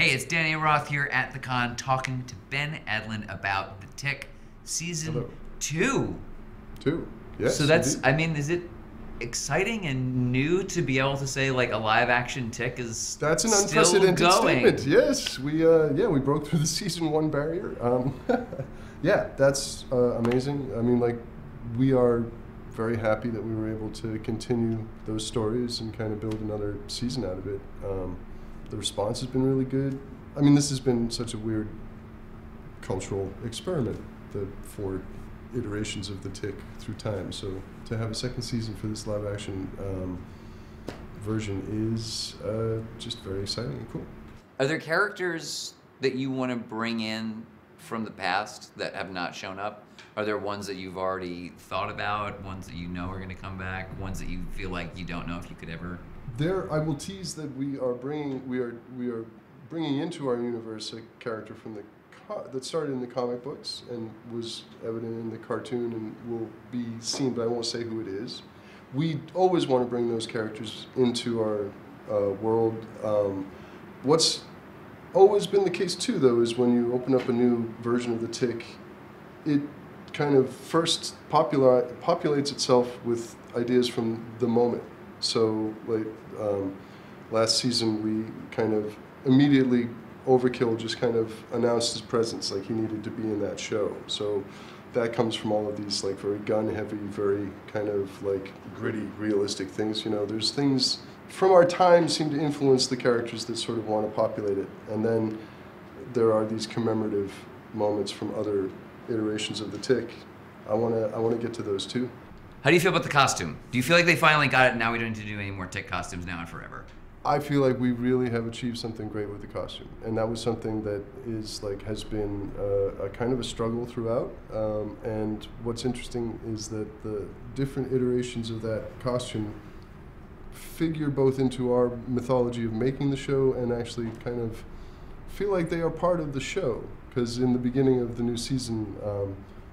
Hey, it's Danny Roth here at the con talking to Ben Edlund about The Tick season two. Yes. So that's, indeed. I mean, is it exciting and new to be able to say like a live action Tick is that's an still unprecedented going. Statement. Yes, we broke through the season one barrier. Yeah, that's amazing. I mean, like, we are very happy that we were able to continue those stories and kind of build another season out of it. The response has been really good. I mean, this has been such a weird cultural experiment, the 4 iterations of The Tick through time. So to have a second season for this live action version is just very exciting and cool. Are there characters that you want to bring in from the past that have not shown up? Are there ones that you've already thought about, ones that you know are going to come back, ones that you feel like you don't know if you could ever? There, I will tease that we are bringing into our universe a character from the that started in the comic books and was evident in the cartoon and will be seen, but I won't say who it is. We always want to bring those characters into our world. What's always been the case too, though, is when you open up a new version of The Tick, it kind of first populates itself with ideas from the moment. So, like, last season we kind of immediately Overkill just kind of announced his presence, like he needed to be in that show. So that comes from all of these like very gun-heavy, very kind of like gritty, realistic things. You know, there's things from our time seem to influence the characters that sort of want to populate it. And then there are these commemorative moments from other iterations of The Tick. I want to get to those too. How do you feel about the costume? Do you feel like they finally got it and now we don't need to do any more Tick costumes now and forever? I feel like we really have achieved something great with the costume, and that was something that is like has been a kind of a struggle throughout. And what's interesting is that the different iterations of that costume figure both into our mythology of making the show and actually kind of feel like they are part of the show. Because in the beginning of the new season,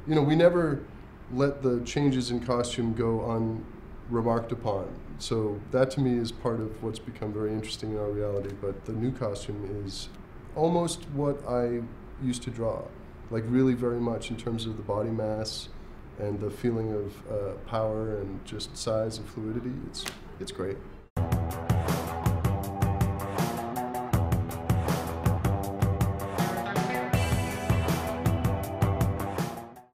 you know, we never let the changes in costume go unremarked upon. So that to me is part of what's become very interesting in our reality, but the new costume is almost what I used to draw, like really very much in terms of the body mass and the feeling of power and just size and fluidity. It's great.